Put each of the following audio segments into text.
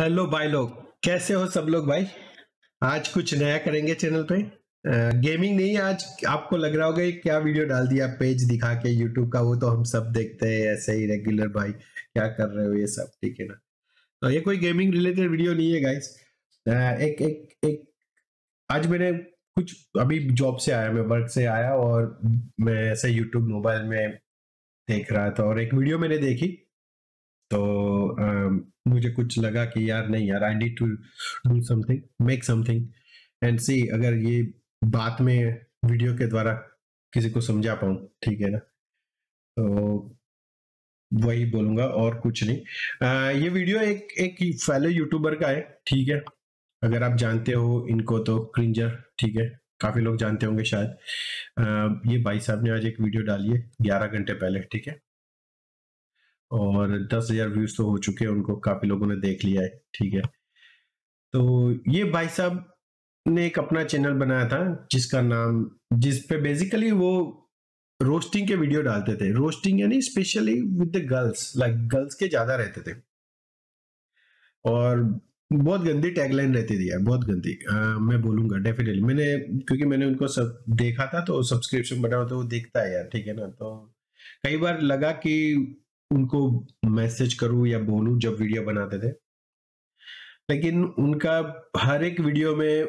Hello भाई लोग, कैसे हो सब लोग। भाई आज कुछ नया करेंगे चैनल पे। गेमिंग नहीं, आज आपको लग रहा होगा क्या वीडियो डाल दिया पेज दिखा के यूट्यूब का, वो तो हम सब देखते हैं ऐसे ही रेगुलर। भाई क्या कर रहे हो ये सब, ठीक है ना। तो ये कोई गेमिंग रिलेटेड वीडियो नहीं है गाइस। आज मैंने कुछ, अभी जॉब से आया, मैं वर्क से आया और मैं ऐसे यूट्यूब मोबाइल में देख रहा था और एक वीडियो मैंने देखी तो मुझे कुछ लगा कि यार नहीं यार, I need to do something, make something and see अगर ये बात में वीडियो के द्वारा किसी को समझा पाऊं, ठीक है ना। तो वही बोलूंगा और कुछ नहीं। ये वीडियो एक फेलो यूट्यूबर का है, ठीक है। अगर आप जानते हो इनको तो क्रिंजर, ठीक है, काफी लोग जानते होंगे शायद। ये भाई साहब ने आज एक वीडियो डाली है 11 घंटे पहले, ठीक है, और 10,000 व्यूज तो हो चुके हैं उनको, काफी लोगों ने देख लिया है, ठीक है। तो ये भाई साहब ने एक अपना चैनल बनाया था जिसका नाम, जिसपे बेसिकली वो रोस्टिंग के वीडियो डालते थे। रोस्टिंग यानी specially with the girls, like girls के ज्यादा रहते थे और बहुत गंदी टैगलाइन रहती थी यार, बहुत गंदी। मैं बोलूंगा डेफिनेटली, क्योंकि मैंने उनको सब देखा था तो सब्सक्रिप्शन बनाओ तो वो देखता है यार, ठीक है ना। तो कई बार लगा कि उनको मैसेज करूं या बोलूं जब वीडियो बनाते थे, लेकिन उनका हर एक वीडियो में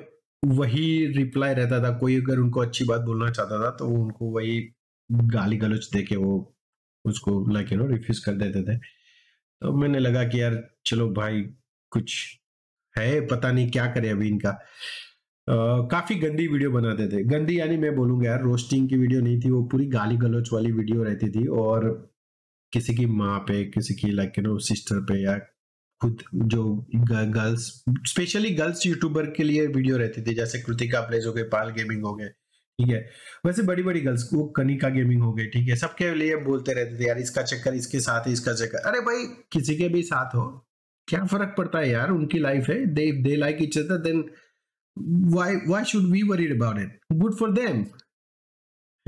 वही रिप्लाई रहता था। कोई अगर उनको अच्छी बात बोलना चाहता था तो उनको वही गाली गलौच देके वो उसको लाइक रिफ्यूज कर देते थे। तो मैंने लगा कि यार चलो भाई कुछ है, पता नहीं क्या करे अभी इनका। काफी गंदी वीडियो बनाते थे, गंदी यानी मैं बोलूंगा यार, रोस्टिंग की वीडियो नहीं थी वो, पूरी गाली गलौच वाली वीडियो रहती थी और किसी की माँ पे, किसी की लाइक सिस्टर पे या खुद जो गर्ल्स, स्पेशली गर्ल्स यूट्यूबर के लिए वीडियो रहती थी। जैसे कृतिका प्लेज हो गए, पायल गेमिंग हो गए, ठीक है, वैसे बड़ी बड़ी गर्ल्स को कनिका गेमिंग हो गए, ठीक है, सबके लिए बोलते रहते थे यार इसका चक्कर इसके साथ है, इसका चक्कर। अरे भाई किसी के भी साथ हो क्या फर्क पड़ता है यार, उनकी लाइफ है, they like each other, then why should we worried about it, good for them.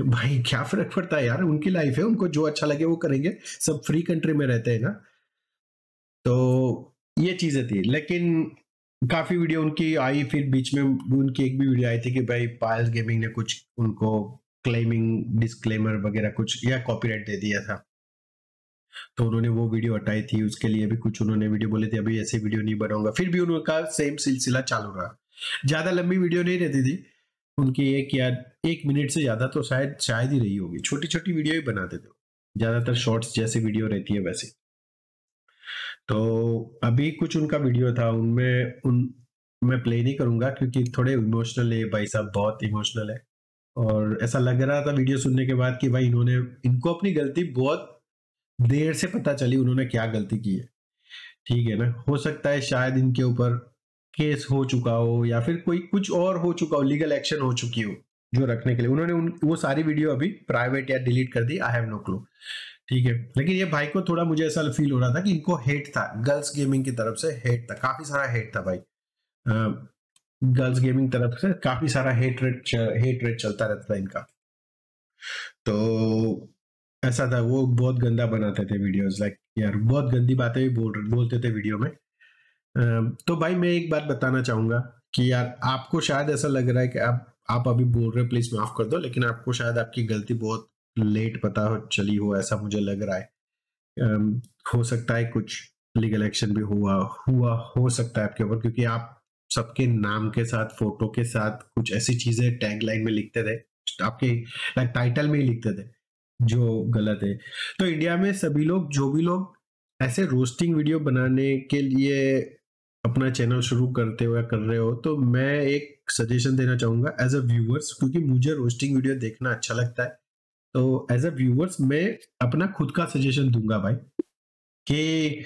भाई क्या फर्क पड़ता है यार, उनकी लाइफ है, उनको जो अच्छा लगे वो करेंगे, सब फ्री कंट्री में रहते हैं ना। तो ये चीजें थी, लेकिन काफी वीडियो उनकी आई, फिर बीच में उनकी एक भी वीडियो आई थी कि भाई पायल गेमिंग ने कुछ उनको क्लेमिंग, डिस्क्लेमर वगैरह कुछ या कॉपीराइट दे दिया था तो उन्होंने वो वीडियो हटाई थी। उसके लिए भी कुछ उन्होंने वीडियो बोले थे अभी ऐसे वीडियो नहीं बनाऊंगा, फिर भी उनका सेम सिलसिला चालू रहा। ज्यादा लंबी वीडियो नहीं रहती थी उनकी, एक या 1 मिनट से ज्यादा तो शायद ही रही होगी, छोटी छोटी वीडियो ही बनाते थे, ज्यादातर शॉर्ट्स जैसे वीडियो रहती है वैसे। तो अभी कुछ उनका वीडियो था, उनमें मैं प्ले नहीं करूंगा क्योंकि थोड़े इमोशनल है भाई साहब, बहुत इमोशनल है और ऐसा लग रहा था वीडियो सुनने के बाद कि भाई इन्होंने, इनको अपनी गलती बहुत देर से पता चली उन्होंने क्या गलती की है, ठीक है ना। हो सकता है शायद इनके ऊपर केस हो चुका हो या फिर कोई कुछ और हो चुका हो, लीगल एक्शन हो चुकी हो जो रखने के लिए उन्होंने वो सारी वीडियो अभी प्राइवेट या डिलीट कर दी, आई हैव नो क्लू, ठीक है। लेकिन ये भाई को थोड़ा मुझे ऐसा फील हो रहा था कि इनको हेट था, गर्ल्स गेमिंग की तरफ से हेट था, काफी सारा हेट था भाई। गर्ल्स गेमिंग तरफ से काफी सारा हेट रेट चलता रहता था इनका। तो ऐसा था, वो बहुत गंदा बनाते थे वीडियोज, लाइक यार बहुत गंदी बातें भी बोलते थे वीडियो में। तो भाई मैं एक बात बताना चाहूंगा कि यार आपको शायद ऐसा लग रहा है कि आप अभी बोल रहे हो, प्लीज माफ कर दो, लेकिन आपको शायद आपकी गलती बहुत लेट पता हो चली हो, ऐसा मुझे लग रहा है। हो सकता है कुछ लीगल एक्शन भी हुआ हो सकता है आपके ऊपर, क्योंकि आप सबके नाम के साथ, फोटो के साथ कुछ ऐसी चीजें टैगलाइन में लिखते थे, आपके लाइक टाइटल में ही लिखते थे जो गलत है। तो इंडिया में सभी लोग, जो भी लोग ऐसे रोस्टिंग वीडियो बनाने के लिए अपना चैनल शुरू करते हो या कर रहे हो, तो मैं एक सजेशन देना चाहूंगा एज अ व्यूअर्स, क्योंकि मुझे रोस्टिंग वीडियो देखना अच्छा लगता है। तो एज अ व्यूअर्स मैं अपना खुद का सजेशन दूंगा भाई कि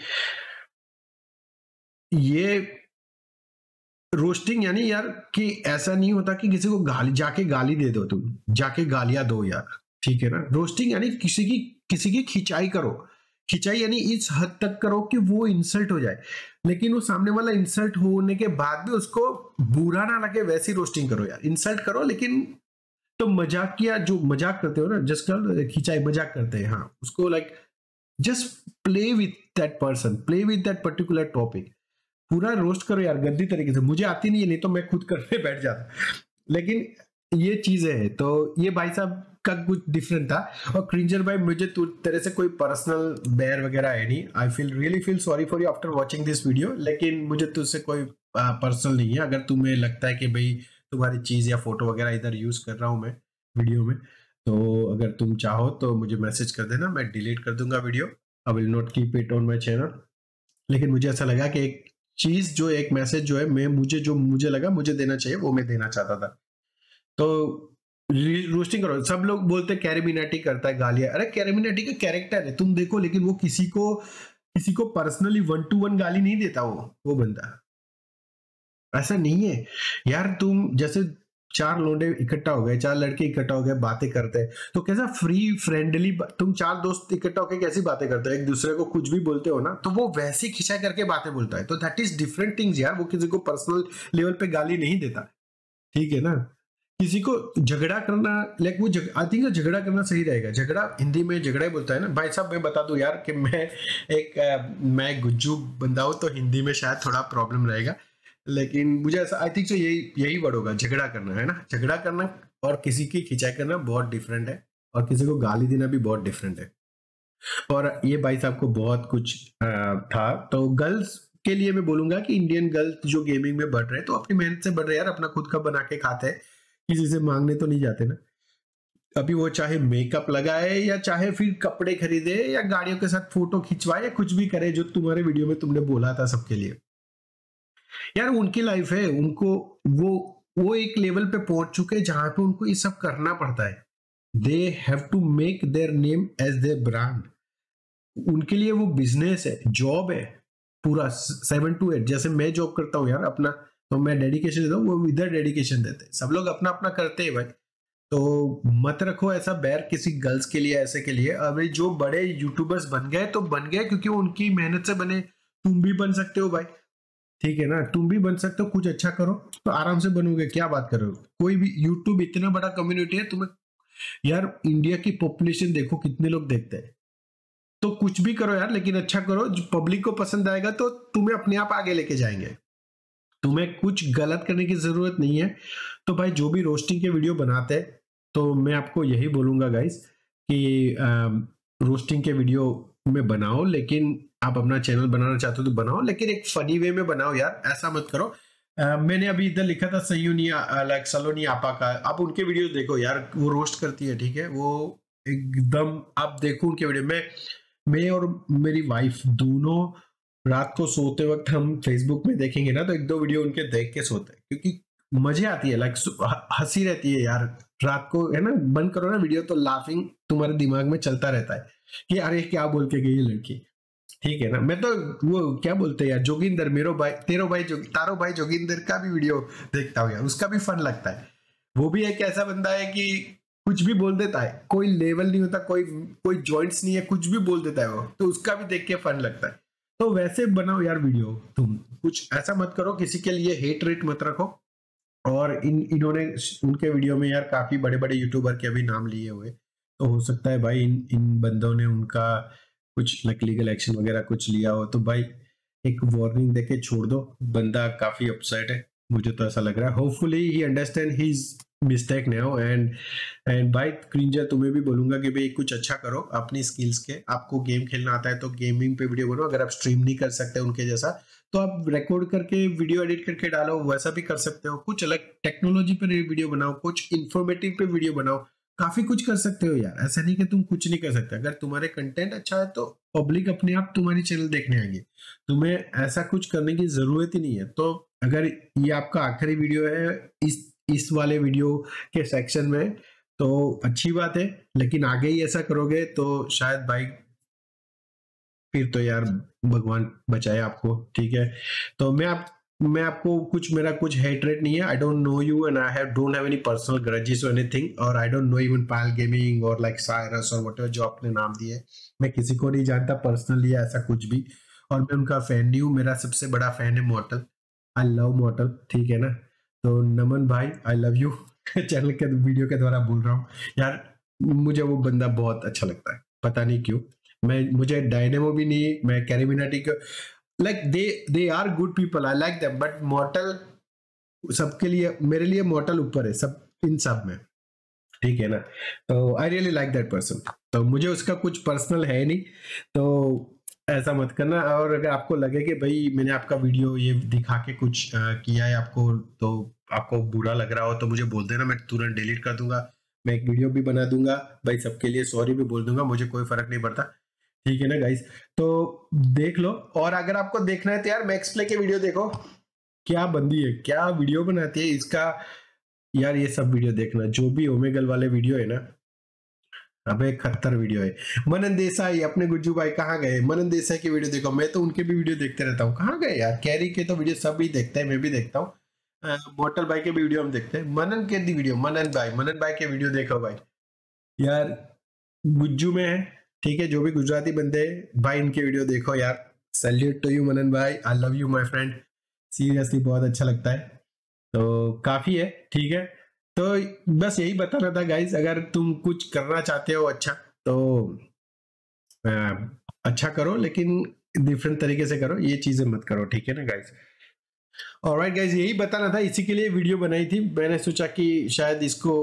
ये रोस्टिंग यानी यार कि ऐसा नहीं होता कि किसी को जाके गाली दे दो, तुम जाके गालियां दो यार, ठीक है ना। रोस्टिंग यानी किसी की खिंचाई करो, खिंचाई यानी इस हद तक करो कि वो इंसल्ट हो जाए, लेकिन वो सामने वाला इंसल्ट होने के बाद भी उसको बुरा ना लगे, वैसी रोस्टिंग करो यार, इंसल्ट करो। लेकिन तो मजाकिया, जो मजाक करते हो ना, जस्ट खिंचाई मजाक करते हैं, हाँ, उसको like just play with that person, play with that particular topic. पूरा रोस्ट करो यार गंदी तरीके से, मुझे आती नहीं है, नहीं तो मैं खुद करने बैठ जाता। लेकिन ये चीजें हैं, तो ये भाई साहब का कुछ डिफरेंट था। और क्रिंजर भाई, मुझे तेरे से कोई पर्सनल बैर वगैरह है नहीं, I feel really feel sorry for you after watching this video, लेकिन मुझे तुझसे कोई पर्सनल नहीं है। अगर तुम्हें लगता है कि भाई तुम्हारी चीज या फोटो वगैरह इधर यूज कर रहा हूँ मैं वीडियो में, तो अगर तुम चाहो तो मुझे मैसेज कर देना, मैं डिलीट कर दूंगा video, I will not keep it on my channel. लेकिन मुझे ऐसा लगा कि एक चीज जो एक मैसेज जो है मुझे लगा मुझे देना चाहिए, वो मैं देना चाहता था। तो रोस्टिंग करो, सब लोग बोलते CarryMinati करता है गालियां, अरे CarryMinati का कैरेक्टर है तुम देखो, लेकिन वो किसी को पर्सनली 1-to-1 गाली नहीं देता, वो बंदा ऐसा नहीं है यार। तुम जैसे चार लोंडे इकट्ठा हो गए, चार लड़के इकट्ठा हो गए, बातें करते हैं तो कैसा फ्री फ्रेंडली, तुम चार दोस्त इकट्ठा होकर कैसी बातें करते हो, एक दूसरे को कुछ भी बोलते हो ना, तो वो वैसे खिंचा करके बातें बोलता है, तो दैट इज डिफरेंट थिंग्स यार। वो किसी को पर्सनल लेवल पे गाली नहीं देता, ठीक है ना। किसी को झगड़ा करना, लाइक वो आई थिंक झगड़ा करना सही रहेगा, झगड़ा हिंदी में झगड़ा ही बोलता है ना भाई साहब। मैं बता दूं यार कि मैं गुज्जू बंदा हूँ, तो हिंदी में शायद थोड़ा प्रॉब्लम रहेगा, लेकिन मुझे ऐसा आई थिंक यही वर्ड होगा, झगड़ा करना, है ना। झगड़ा करना और किसी की खिंचाई करना बहुत डिफरेंट है, और किसी को गाली देना भी बहुत डिफरेंट है। और ये भाई साहब को बहुत कुछ था। तो गर्ल्स के लिए मैं बोलूंगा कि इंडियन गर्ल्स जो गेमिंग में बढ़ रहे हैं, तो अपनी मेहनत से बढ़ रहे हैं यार, अपना खुद का बना के खाते हैं, किसी से मांगने तो नहीं जाते ना। अभी वो चाहे मेकअप लगाए या चाहे फिर कपड़े खरीदे या गाड़ियों के साथ फोटो खिंचवाए या कुछ भी करे, जो तुम्हारे वीडियो में तुमने बोला था सबके लिए यार, उनकी लाइफ है, उनको वो एक लेवल पे पहुंच चुके हैं जहां पे उनको ये सब करना पड़ता है। They have to make their name as their brand, उनके लिए वो बिजनेस है, जॉब है, पूरा 7 to 8। जैसे मैं जॉब करता हूँ यार अपना, तो मैं डेडिकेशन देता हूँ, वो इधर डेडिकेशन देते हैं, सब लोग अपना अपना करते हैं भाई। तो मत रखो ऐसा बैर किसी गर्ल्स के लिए, ऐसे के लिए। अभी जो बड़े यूट्यूबर्स बन गए तो बन गए क्योंकि उनकी मेहनत से बने, तुम भी बन सकते हो भाई, ठीक है ना, तुम भी बन सकते हो, कुछ अच्छा करो तो आराम से बनोगे, क्या बात कर रहे हो। कोई भी यूट्यूब इतना बड़ा कम्युनिटी है, तुम्हें यार इंडिया की पॉपुलेशन देखो कितने लोग देखते हैं, तो कुछ भी करो यार, लेकिन अच्छा करो, पब्लिक को पसंद आएगा तो तुम्हें अपने आप आगे लेके जाएंगे, तुम्हें कुछ गलत करने की जरूरत नहीं है। तो भाई जो भी रोस्टिंग के वीडियो बनाते हैं, तो मैं आपको यही बोलूंगा गाइस कि रोस्टिंग के वीडियो में बनाओ, लेकिन आप अपना चैनल बनाना चाहते हो तो बनाओ, लेकिन एक फनी वे में बनाओ यार, ऐसा मत करो। मैंने अभी इधर लिखा था सलोनियापा का, आप उनके वीडियो देखो यार, वो रोस्ट करती है, ठीक है, वो एकदम आप देखो उनके वीडियो में। मैं और मेरी वाइफ दोनों रात को सोते वक्त हम फेसबुक में देखेंगे ना, तो 1-2 वीडियो उनके देख के सोते हैं, क्योंकि मजे आती है, लाइक हंसी रहती है यार रात को, है ना। बंद करो ना वीडियो तो लाफिंग तुम्हारे दिमाग में चलता रहता है कि अरे क्या बोल के गई ये लड़की, ठीक है ना। मैं तो वो क्या बोलते हैं यार, जोगिंदर, मेरो भाई, तारो भाई जोगिंदर का भी वीडियो देखता हूँ यार, उसका भी फन लगता है। वो भी एक ऐसा बंदा है कि कुछ भी बोल देता है, कोई लेवल नहीं होता, कोई जॉइंट्स नहीं है, कुछ भी बोल देता है वो, तो उसका भी देख के फन लगता है। तो वैसे बनाओ यार वीडियो, तुम कुछ ऐसा मत करो, किसी के लिए हेट रेट मत रखो। और इन्होंने उनके वीडियो में यार काफी बड़े बड़े यूट्यूबर के अभी नाम लिए हुए, तो हो सकता है भाई इन बंदों ने उनका कुछ लीगल एक्शन वगैरह कुछ लिया हो, तो भाई एक वार्निंग देके छोड़ दो, बंदा काफी अपसेट है, मुझे तो ऐसा लग रहा है। Hopefully he understand his mistake now. And भाई क्रिंजर, तुम्हें भी बोलूंगा कि भाई कुछ अच्छा करो अपनी स्किल्स के, आपको गेम खेलना आता है तो गेमिंग पे वीडियो बनाओ, अगर आप स्ट्रीम नहीं कर सकते उनके जैसा तो आप रिकॉर्ड करके वीडियो एडिट करके डालो, वैसा भी कर सकते हो। कुछ अलग टेक्नोलॉजी पे वीडियो बनाओ, कुछ इन्फॉर्मेटिव पे वीडियो बनाओ, काफी कुछ कर सकते हो यार, ऐसा नहीं कि तुम कुछ नहीं कर सकते। अगर तुम्हारे कंटेंट अच्छा है तो पब्लिक अपने आप तुम्हारे चैनल देखने आएंगे, तुम्हें ऐसा कुछ करने की जरूरत ही नहीं है। तो अगर ये आपका आखिरी वीडियो है इस वाले वीडियो के सेक्शन में तो अच्छी बात है, लेकिन आगे ही ऐसा करोगे तो शायद भाई फिर तो यार भगवान बचाए आपको, ठीक है। तो मैं आपको मेरा कुछ हेटरेट नहीं है, I don't know you and I don't have any personal grudges और एनीथिंग, और I don't know even Payal gaming और लाइक सायरस और व्हाटएवर जो आपने नाम दिए, मैं किसी को नहीं जानता पर्सनली ऐसा कुछ भी, और मैं उनका फैन नहीं हूँ। मेरा सबसे बड़ा फैन है MortaL, आई लव MortaL, ठीक है ना। तो नमन भाई आई लव यू चैनल के वीडियो के द्वारा बोल रहा हूँ यार, मुझे वो बंदा बहुत अच्छा लगता है, पता नहीं क्यों। मुझे डायनेमो भी नहीं, मैं CarryMinati like they are good people, I like them, but MortaL सबके लिए, मेरे लिए MortaL ऊपर है सब इन सब में, ठीक है ना। तो I really like that person, तो मुझे उसका कुछ पर्सनल है नहीं, तो ऐसा मत करना। और अगर आपको लगे कि भाई मैंने आपका वीडियो ये दिखा के कुछ किया है आपको, तो आपको बुरा लग रहा हो तो मुझे बोल देना, मैं तुरंत डिलीट कर दूंगा, मैं एक वीडियो भी बना दूंगा भाई सबके लिए, सॉरी भी बोल दूंगा, मुझे कोई फर्क नहीं पड़ता, ठीक है ना गाइस। तो देख लो, और अगर आपको देखना है तो यार मैक्सप्ले के वीडियो देखो, क्या बंदी है, क्या वीडियो बनाती है इसका यार, ये सब वीडियो देखना, जो भी ओमेगल वाले वीडियो है ना, अबे खत्तर वीडियो है। मनन देसाई अपने गुज्जू भाई कहाँ गए, मनन देसाई की वीडियो देखो, मैं तो उनके भी वीडियो देखते रहता हूँ, कहाँ गए यार। कैरी के तो वीडियो सब ही देखते हैं, मैं भी देखता हूँ, मोटल भाई के भी वीडियो हम देखते हैं, मनन के दी वीडियो, मनन भाई के वीडियो देखो भाई, यार गुज्जू में है, ठीक है, जो भी गुजराती बंदे भाई इनके वीडियो देखो यार। सैल्यूट टू यू मनन भाई, I love you my friend, seriously बहुत अच्छा लगता है, तो काफी है, ठीक है। तो बस यही बता रहा था गाइज, अगर तुम कुछ करना चाहते हो अच्छा तो अच्छा करो, लेकिन डिफरेंट तरीके से करो, ये चीजें मत करो, ठीक है ना गाइज। ऑलराइट गाइज, यही बताना था, इसी के लिए वीडियो बनाई थी, मैंने सोचा कि शायद इसको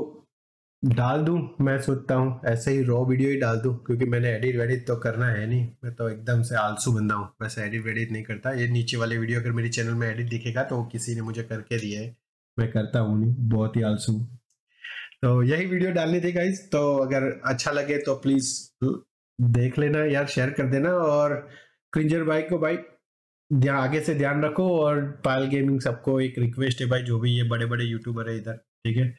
डाल दूं, मैं सोचता हूँ ऐसे ही रॉ वीडियो ही डाल दूं, क्योंकि मैंने एडिट वेडिट तो करना है नहीं, मैं तो एकदम से आलसू बंदा हूँ, वैसे एडिट वेडिट नहीं करता। ये नीचे वाले वीडियो अगर मेरे चैनल में एडिट दिखेगा तो किसी ने मुझे करके दिया है, मैं करता हूँ नहीं, बहुत ही आलसू। तो यही वीडियो डालनी थी गाइज, तो अगर अच्छा लगे तो प्लीज देख लेना यार, शेयर कर देना, और क्रिंजर भाई को भाई आगे से ध्यान रखो, और पायल गेमिंग सबको एक रिक्वेस्ट है भाई, जो भी ये बड़े बड़े यूट्यूबर है इधर, ठीक है,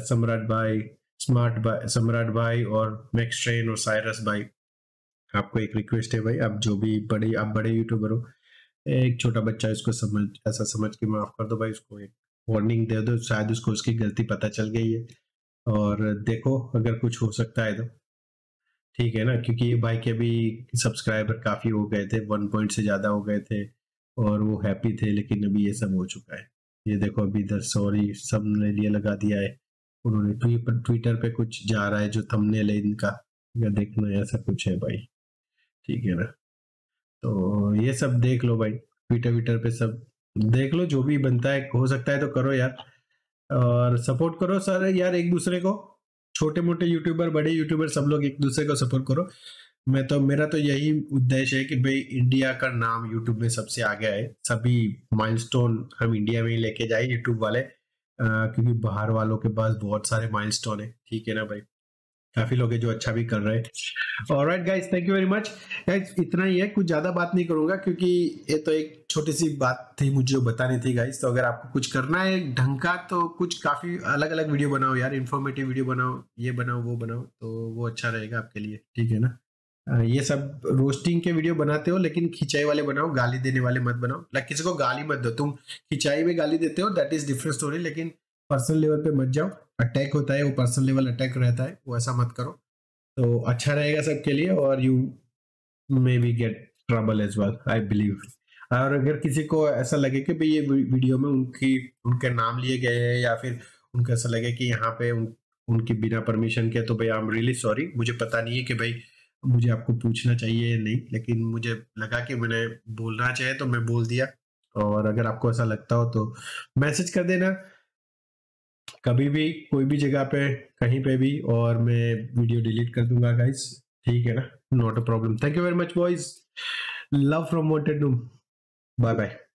सम्राट भाई, स्मार्ट भाई, सम्राट भाई और मैक्स ट्रेन और साइरस भाई, आपको एक रिक्वेस्ट है भाई, आप जो भी बड़े, आप बड़े यूट्यूबर हो, एक छोटा बच्चा इसको समझ, ऐसा समझ के माफ कर दो भाई, उसको एक वार्निंग दे दो, शायद उसको उसकी गलती पता चल गई है, और देखो अगर कुछ हो सकता है तो, ठीक है ना, क्योंकि ये भाई के भी सब्सक्राइबर काफ़ी हो गए थे, 1 पॉइंट से ज़्यादा हो गए थे, और वो हैप्पी थे, लेकिन अभी ये सब हो चुका है, ये देखो अभी इधर सॉरी सब ने लिए लगा दिया है, उन्होंने ट्विटर पे कुछ जा रहा है जो थंबनेल है इनका, या देखना ऐसा कुछ है भाई, ठीक है ना। तो ये सब देख लो भाई, ट्विटर पे सब देख लो, जो भी बनता है हो सकता है तो करो यार, और सपोर्ट करो सर यार एक दूसरे को, छोटे मोटे यूट्यूबर, बड़े यूट्यूबर, सब लोग एक दूसरे को सपोर्ट करो। मैं तो, मेरा तो यही उद्देश्य है कि भाई इंडिया का नाम यूट्यूब में सबसे आगे आए, सभी माइलस्टोन हम इंडिया में ही लेके जाए यूट्यूब वाले, क्योंकि बाहर वालों के पास बहुत सारे माइलस्टोन है, ठीक है ना भाई, काफी लोग हैं जो अच्छा भी कर रहे हैं। Alright guys, thank you very much guys, इतना ही है, कुछ ज्यादा बात नहीं करूंगा, क्योंकि ये तो एक छोटी सी बात थी मुझे जो बतानी थी गाइस। तो अगर आपको कुछ करना है ढंग का, तो कुछ काफी अलग अलग वीडियो बनाओ यार, इन्फॉर्मेटिव वीडियो बनाओ, ये बनाओ वो बनाओ, तो वो अच्छा रहेगा आपके लिए, ठीक है ना। ये सब रोस्टिंग के वीडियो बनाते हो, लेकिन खिंचाई वाले बनाओ, गाली देने वाले मत बनाओ, लाइक किसी को गाली मत दो, तुम खिंचाई में गाली देते हो दैट इज डिफरेंट स्टोरी, लेकिन पर्सनल लेवल पे मत जाओ, अटैक होता है वो पर्सनल लेवल अटैक रहता है, वो ऐसा मत करो, तो अच्छा रहेगा सबके लिए, और you may be get trouble as well I believe. और अगर किसी को ऐसा लगे कि भाई ये वीडियो में उनके नाम लिए गए हैं, या फिर उनको ऐसा लगे कि यहाँ पे उनकी बिना परमिशन के, तो भाई आई एम रियली सॉरी, मुझे पता नहीं है कि भाई मुझे आपको पूछना चाहिए नहीं, लेकिन मुझे लगा कि मैंने बोलना चाहिए तो मैं बोल दिया, और अगर आपको ऐसा लगता हो तो मैसेज कर देना कभी भी, कोई भी जगह पे, कहीं पे भी, और मैं वीडियो डिलीट कर दूंगा गाइस, ठीक है ना, not a problem. Thank you very much boys, love from WantedNoob, bye bye.